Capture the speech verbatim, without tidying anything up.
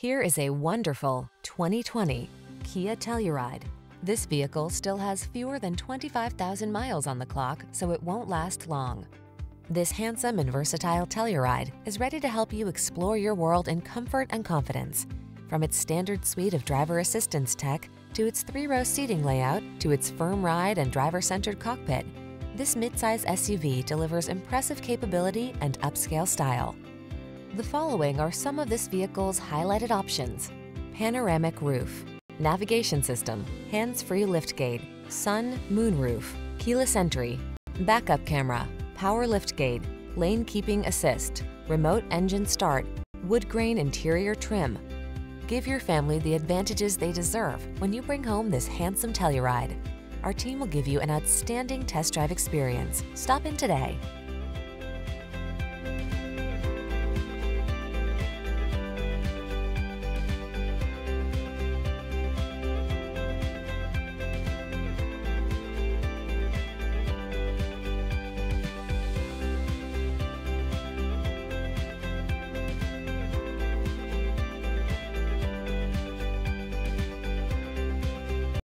Here is a wonderful twenty twenty Kia Telluride. This vehicle still has fewer than twenty-five thousand miles on the clock, so it won't last long. This handsome and versatile Telluride is ready to help you explore your world in comfort and confidence. From its standard suite of driver assistance tech, to its three-row seating layout, to its firm ride and driver-centered cockpit, this midsize S U V delivers impressive capability and upscale style. The following are some of this vehicle's highlighted options: panoramic roof, navigation system, hands-free liftgate, sun, moonroof, keyless entry, backup camera, power liftgate, lane keeping assist, remote engine start, wood grain interior trim. Give your family the advantages they deserve when you bring home this handsome Telluride. Our team will give you an outstanding test drive experience. Stop in today.